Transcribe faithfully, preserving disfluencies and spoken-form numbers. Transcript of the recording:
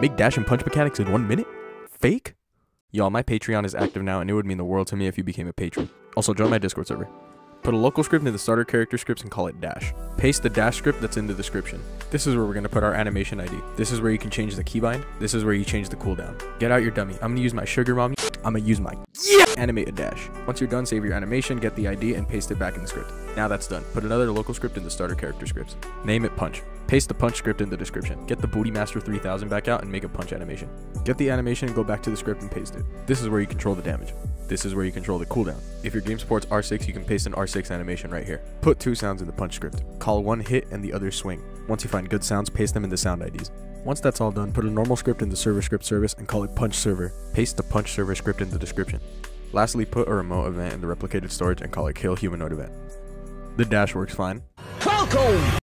Make Dash and Punch mechanics in one minute? Fake? Y'all, my Patreon is active now, and it would mean the world to me if you became a patron. Also, join my Discord server. Put a local script into the starter character scripts and call it Dash. Paste the Dash script that's in the description. This is where we're going to put our animation I D. This is where you can change the keybind. This is where you change the cooldown. Get out your dummy. I'm going to use my sugar mommy. I'm going to use my yeah! Animate a Dash. Once you're done, save your animation, get the I D, and paste it back in the script. Now that's done. Put another local script in the starter character scripts. Name it Punch. Paste the Punch script in the description. Get the Booty Master three thousand back out and make a Punch animation. Get the animation and go back to the script and paste it. This is where you control the damage. This is where you control the cooldown. If your game supports R six, you can paste an R six animation right here. Put two sounds in the Punch script. Call one hit and the other swing. Once you find good sounds, paste them in the sound I Ds. Once that's all done, put a normal script in the server script service and call it Punch server. Paste the Punch server script in the description. Lastly, put a remote event in the replicated storage and call it Kill Humanoid event. The Dash works fine. Welcome!